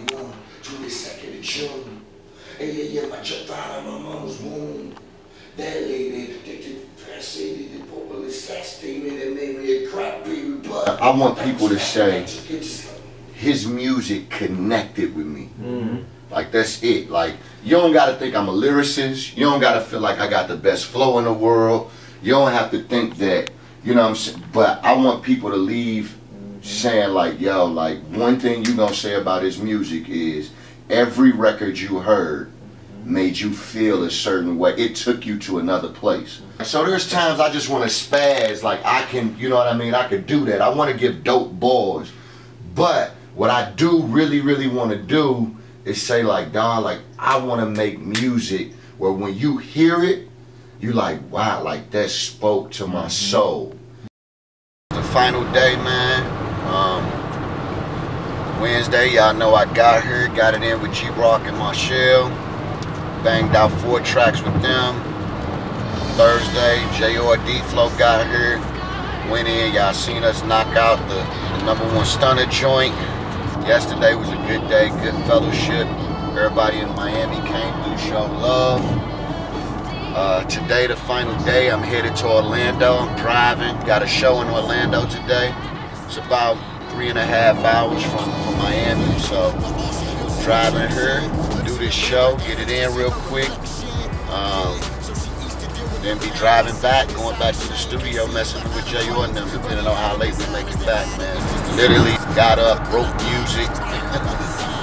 July 2nd of June. And yeah, I jumped out of my mom's womb. That lady, the purple is fascinating and made me a crap baby. But I want people to say his music connected with me. Mm-hmm. Like, that's it. Like, you don't gotta think I'm a lyricist. You don't gotta feel like I got the best flow in the world. You don't have to think that, you know what I'm saying? But I want people to leave saying, like, yo, like, one thing you gonna say about his music is every record you heard made you feel a certain way. It took you to another place. So there's times I just wanna spaz, like, I can, you know what I mean? I could do that. I wanna give dope bars. But what I do really, really wanna do is say, like, dog, like, I want to make music where when you hear it, you like, wow, like, that spoke to my soul. The final day, man. Wednesday, y'all know I got here, got it in with G-Rock and Marshall. Banged out 4 tracks with them. Thursday, JR D-Flo got here. Went in, y'all seen us knock out the #1 stunner joint. Yesterday was a good day, good fellowship. Everybody in Miami came through, show love. Today, the final day, I'm headed to Orlando. I'm driving, got a show in Orlando today. It's about 3.5 hours from Miami, so driving here, do this show, get it in real quick. Then be driving back, going back to the studio, messing with Jay Orton, depending on how late we make it back, man. Literally got up, wrote music,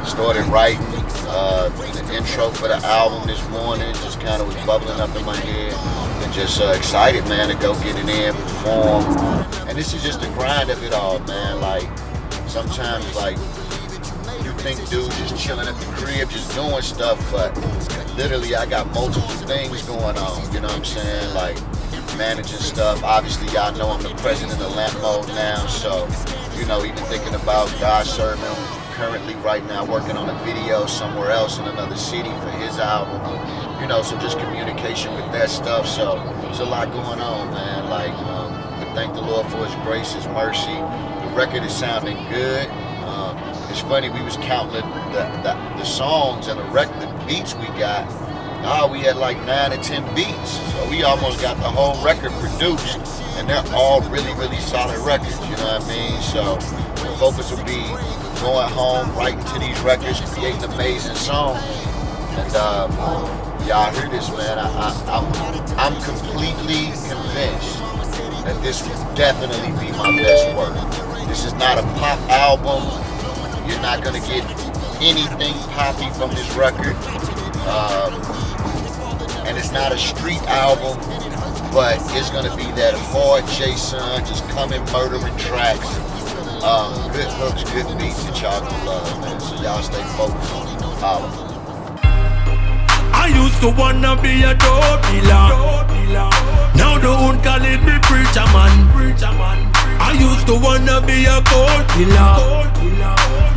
started writing the intro for the album this morning. Just kind of was bubbling up in my head, and just excited, man, to go get it in, perform. And this is just the grind of it all, man. Like, sometimes, like, you think dudes just chilling at the crib, just doing stuff, but literally I got multiple things going on, you know what I'm saying? Like, managing stuff. Obviously, y'all know I'm the president of Lamp Mode now, so, you know, even thinking about God serving, currently right now working on a video somewhere else in another city for his album, you know, so just communication with that stuff. So there's a lot going on, man. Like, we thank the Lord for his grace, his mercy. The record is sounding good. It's funny, we was counting the songs and the beats we got. Now we had like 9 or 10 beats. So we almost got the whole record produced. And they're all really, really solid records, you know what I mean? So the focus will be going home, writing to these records, creating amazing songs. And y'all hear this, man. I'm completely convinced that this will definitely be my best work. This is not a pop album. You're not gonna get anything poppy from this record. And it's not a street album, but it's gonna be that hard Jason, just coming murdering tracks. Good hooks, good beats that y'all gonna love, man. So y'all stay focused on it. I used to wanna be a door dealer. Now the one calling me preacher man. I used to wanna be a gold dealer.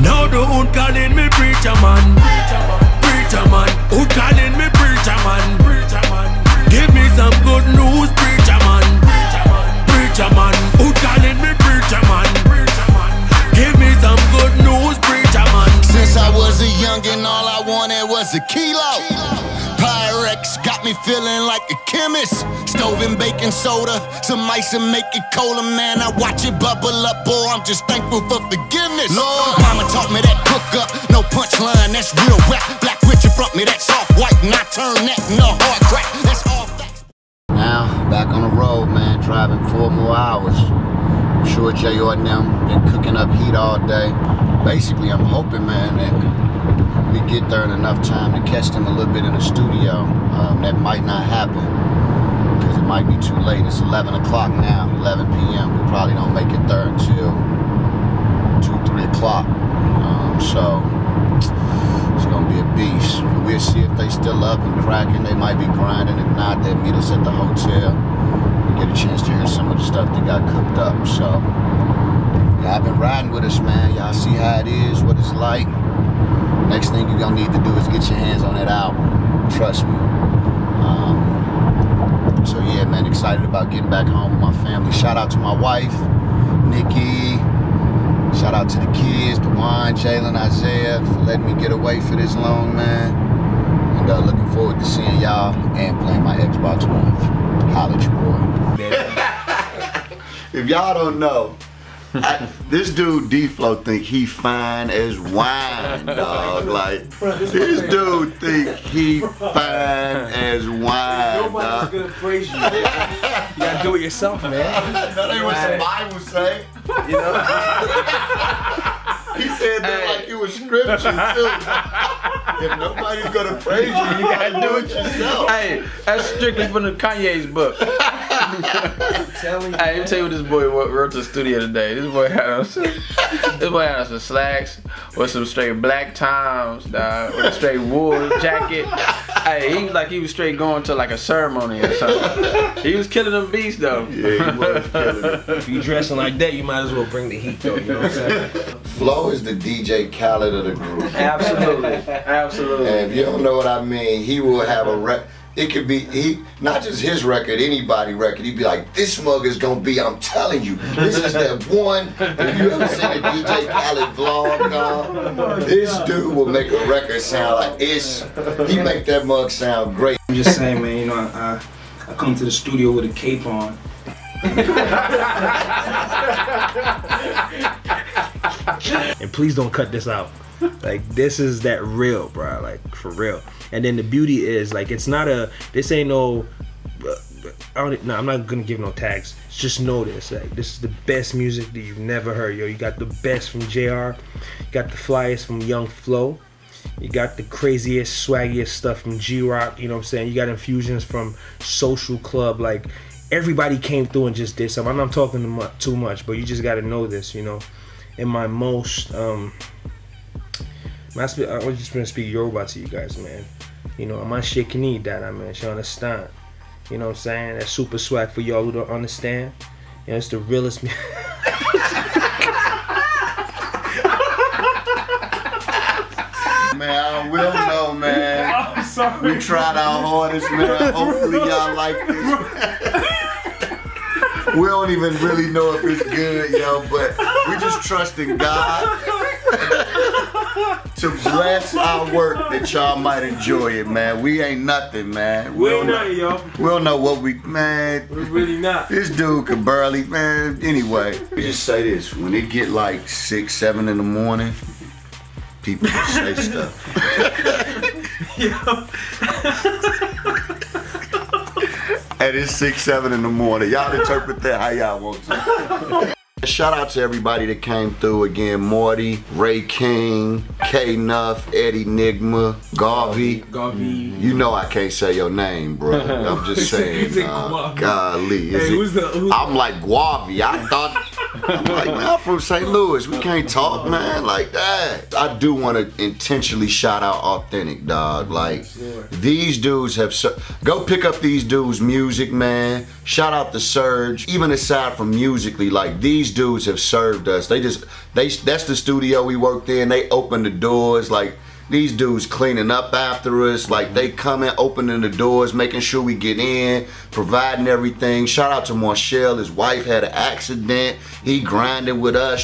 Now the one calling me preacher man. Who calling me preacher man? Give me some good news, preacher man. Who calling me preacher man? Give me some good news, preacher man. Since I was a youngin', all I wanted was a kilo. Pyrex got me feeling like a chemist. Stove and baking soda, some ice and make it colder. Man, I watch it bubble up, boy, I'm just thankful for forgiveness. Lord, mama taught me that cook up, no punchline, that's real rap. Black Richard front me, that's off white, and I turn that into hard crack. That's all facts. Now, back on the road, man, driving 4 more hours. I'm sure J. Orton and them been cooking up heat all day. Basically, I'm hoping, man, that we get there in enough time to catch them a little bit in the studio. That might not happen because it might be too late. It's 11 o'clock now, 11 p.m. We probably don't make it there until 2 or 3 o'clock. So it's gonna be a beast. We'll see if they still up and cracking. They might be grinding. If not, they'll meet us at the hotel. We get a chance to hear some of the stuff that got cooked up. So y'all been riding with us, man. Y'all see how it is, what it's like. Next thing you're gonna need to do is get your hands on that album. Trust me. So yeah, man, excited about getting back home with my family. Shout out to my wife, Nikki. Shout out to the kids, Dewan, Jalen, Isaiah, for letting me get away for this long, man. And looking forward to seeing y'all and playing my Xbox One. Holla at your boy. If y'all don't know, this dude D-Flo think he fine as wine, dog. Like, this dude think he fine as wine. Nobody's gonna praise you. Man. You gotta do it yourself, man. That ain't what the Bible say. You know? He said that like it was scripture too. If nobody's gonna praise you, you gotta do it yourself. Hey, that's strictly from the Kanye's book. Hey, let me tell you what this boy wrote to the studio today. This boy had on some, slacks with some straight black toms, dog, with a straight wool jacket. Hey, he was like he was straight going to like a ceremony or something. He was killing them beats though. Yeah, he was killing them. If you dressing like that, you might as well bring the heat though, you know what I'm saying? Flo is the DJ Khaled of the group. Absolutely, absolutely. And if you don't know what I mean, he will have a rep. It could be, not just his record, anybody's record. He'd be like, this mug is gonna be, I'm telling you, this is that one. If you ever seen a DJ Khaled vlog, dog, this dude will make a record sound like it's, he make that mug sound great. I'm just saying, man, you know, I come to the studio with a cape on. And please don't cut this out. Like, this is that real, bro, like, for real. And then the beauty is, like, it's not a, this ain't no, I'm not gonna give no tags. Just know this, like, this is the best music that you've never heard, yo. You got the best from JR, you got the flyest from Young Flow, you got the craziest, swaggiest stuff from G-Rock, you know what I'm saying? You got infusions from Social Club, like, everybody came through and just did something. I'm not talking too much, but you just gotta know this, you know? In my most, I was just gonna speak Yoruba to you guys, man. You know, I'm on shit knee that I man, she understand. You know what I'm saying? That's super swag for y'all who don't understand. You know, it's the realest. Man, I will know, man. I'm sorry. We tried our hardest, man. Hopefully y'all like this. We don't even really know if it's good, yo, but we just trust in God. To bless our work that y'all might enjoy it, man. We ain't nothing, man. We ain't nothing, yo. We don't know what we, man. We're really not. This dude could barely, man. Anyway, just say this: when it get like 6, 7 in the morning, people just say stuff. And it's 6, 7 in the morning. Y'all interpret that how y'all want to. Shout out to everybody that came through again. Morty, Ray King, K-Nuff, Eddie Enigma, Garvey. You know I can't say your name, bro. I'm just saying, golly. I'm like Guavi. I'm like, man, I'm from St. Louis. We can't talk, man, like that. I do want to intentionally shout out Authentic, dog. Like, these dudes have, go pick up these dudes' music, man. Shout out to Surge. Even aside from musically, like, these dudes have served us. That's the studio we worked in. They opened the doors. Like, these dudes cleaning up after us. Like, they coming, opening the doors, making sure we get in, providing everything. Shout out to Marshall. His wife had an accident. He grinded with us.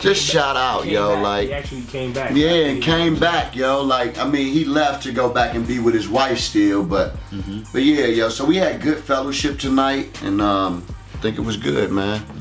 Just shout out, yo. Like, he actually came back. Yeah, and came back, yo. Like, I mean, he left to go back and be with his wife still, but yeah, yo. So we had good fellowship tonight, and I think it was good, man.